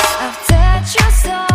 I've touched your soul.